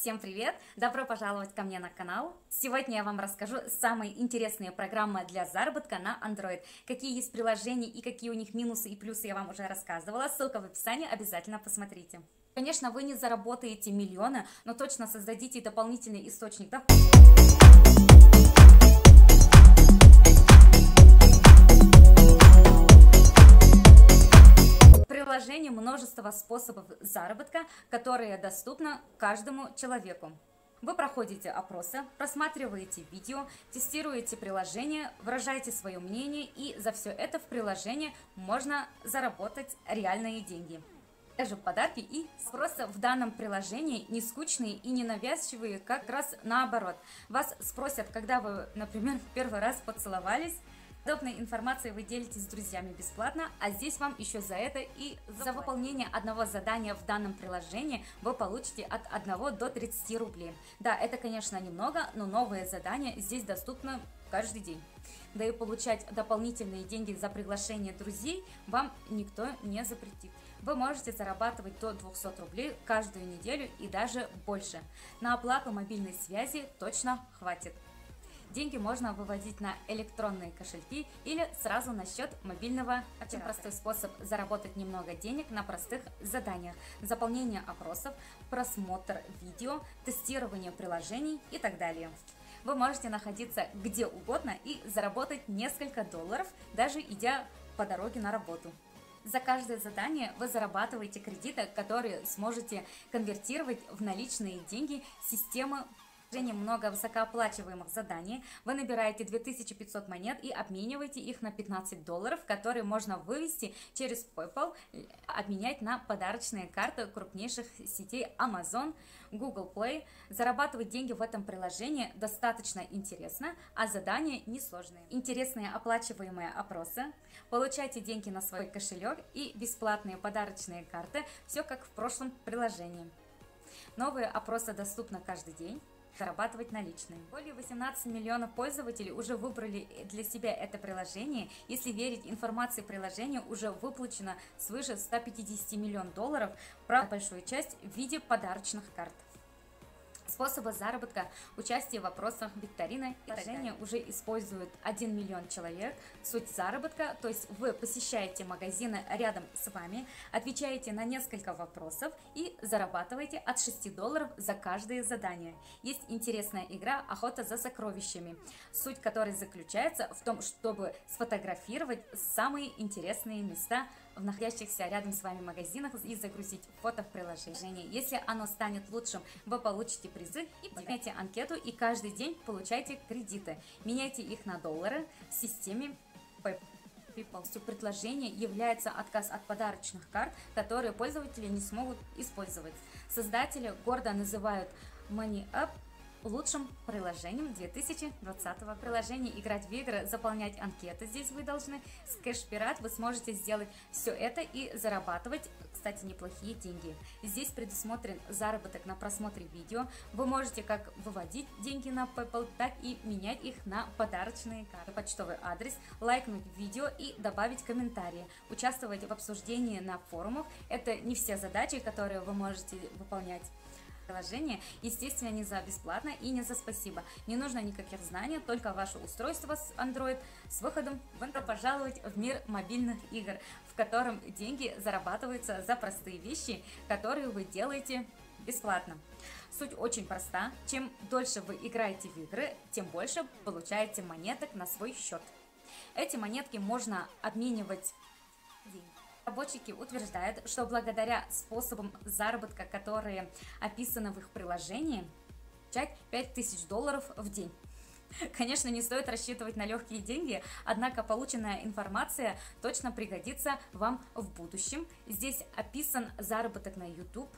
Всем привет! Добро пожаловать ко мне на канал! Сегодня я вам расскажу самые интересные программы для заработка на Android. Какие есть приложения и какие у них минусы и плюсы я вам уже рассказывала. Ссылка в описании, обязательно посмотрите. Конечно, вы не заработаете миллионы, но точно создадите дополнительный источник дохода. Приложение множество способов заработка, которые доступны каждому человеку. Вы проходите опросы, просматриваете видео, тестируете приложение, выражаете свое мнение, и за все это в приложении можно заработать реальные деньги. Даже подарки и спросы в данном приложении не скучные и не навязчивые, как раз наоборот. Вас спросят, когда вы, например, в первый раз поцеловались. Подобной информацией вы делитесь с друзьями бесплатно, а здесь вам еще за это и за выполнение одного задания в данном приложении вы получите от 1 до 30 рублей. Да, это, конечно, немного, но новые задания здесь доступны каждый день. Да и получать дополнительные деньги за приглашение друзей вам никто не запретит. Вы можете зарабатывать до 200 рублей каждую неделю и даже больше. На оплату мобильной связи точно хватит. Деньги можно выводить на электронные кошельки или сразу на счет мобильного оператора. Очень простой способ заработать немного денег на простых заданиях. Заполнение опросов, просмотр видео, тестирование приложений и так далее. Вы можете находиться где угодно и заработать несколько долларов, даже идя по дороге на работу. За каждое задание вы зарабатываете кредиты, которые сможете конвертировать в наличные деньги системы. Много высокооплачиваемых заданий, вы набираете 2500 монет и обмениваете их на 15 долларов, которые можно вывести через PayPal, обменять на подарочные карты крупнейших сетей Amazon, Google Play. Зарабатывать деньги в этом приложении достаточно интересно, а задания несложные. Интересные оплачиваемые опросы, получайте деньги на свой кошелек и бесплатные подарочные карты, все как в прошлом приложении. Новые опросы доступны каждый день. Зарабатывать наличные. Более 18 миллионов пользователей уже выбрали для себя это приложение. Если верить информации, приложения уже выплачено свыше 150 миллионов долларов, про большую часть в виде подарочных карт. Способы заработка, участие в опросах, викторина. Приложение уже использует 1 миллион человек. Суть заработка, то есть вы посещаете магазины рядом с вами, отвечаете на несколько вопросов и зарабатываете от 6 долларов за каждое задание. Есть интересная игра «Охота за сокровищами», суть которой заключается в том, чтобы сфотографировать самые интересные места в находящихся рядом с вами магазинах и загрузить фото в приложение. Если оно станет лучшим, вы получите призы и поднимаете анкету, и каждый день получаете кредиты. Меняйте их на доллары в системе PayPal. Предложение является отказ от подарочных карт, которые пользователи не смогут использовать. Создатели гордо называют MoneyUp лучшим приложением 2020-го. Приложение играть в игры, заполнять анкеты здесь вы должны. С кэш-пират вы сможете сделать все это и зарабатывать, кстати, неплохие деньги. Здесь предусмотрен заработок на просмотре видео. Вы можете как выводить деньги на PayPal, так и менять их на подарочные карты. Почтовый адрес, лайкнуть видео и добавить комментарии. Участвовать в обсуждении на форумах. Это не все задачи, которые вы можете выполнять. Приложение, естественно, не за бесплатно и не за спасибо. Не нужно никаких знаний, только ваше устройство с Android с выходом в интернет. Пожаловать в мир мобильных игр, в котором деньги зарабатываются за простые вещи, которые вы делаете бесплатно. Суть очень проста. Чем дольше вы играете в игры, тем больше получаете монеток на свой счет. Эти монетки можно обменивать в деньги. Разработчики утверждают, что благодаря способам заработка, которые описаны в их приложении, получать 5000 долларов в день. Конечно, не стоит рассчитывать на легкие деньги, однако полученная информация точно пригодится вам в будущем. Здесь описан заработок на YouTube,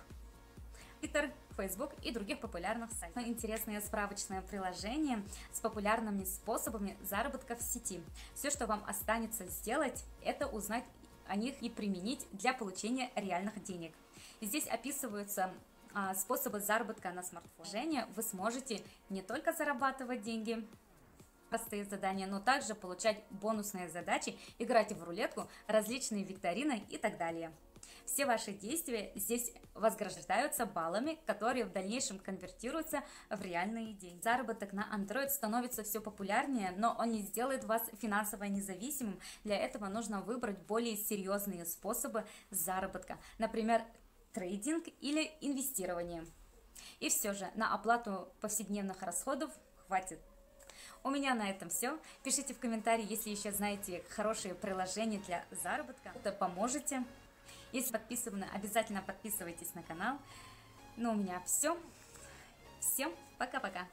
Twitter, Facebook и других популярных сайтах. Интересное справочное приложение с популярными способами заработка в сети. Все, что вам останется сделать, это узнать о них и применить для получения реальных денег. Здесь описываются способы заработка на смартфоне. Вы сможете не только зарабатывать деньги, простые задания, но также получать бонусные задачи, играть в рулетку, различные викторины и так далее. Все ваши действия здесь вознаграждаются баллами, которые в дальнейшем конвертируются в реальные деньги. Заработок на Android становится все популярнее, но он не сделает вас финансово независимым. Для этого нужно выбрать более серьезные способы заработка, например, трейдинг или инвестирование. И все же на оплату повседневных расходов хватит. У меня на этом все. Пишите в комментарии, если еще знаете хорошие приложения для заработка, то поможете. Если подписаны, обязательно подписывайтесь на канал. Ну, у меня все. Всем пока-пока!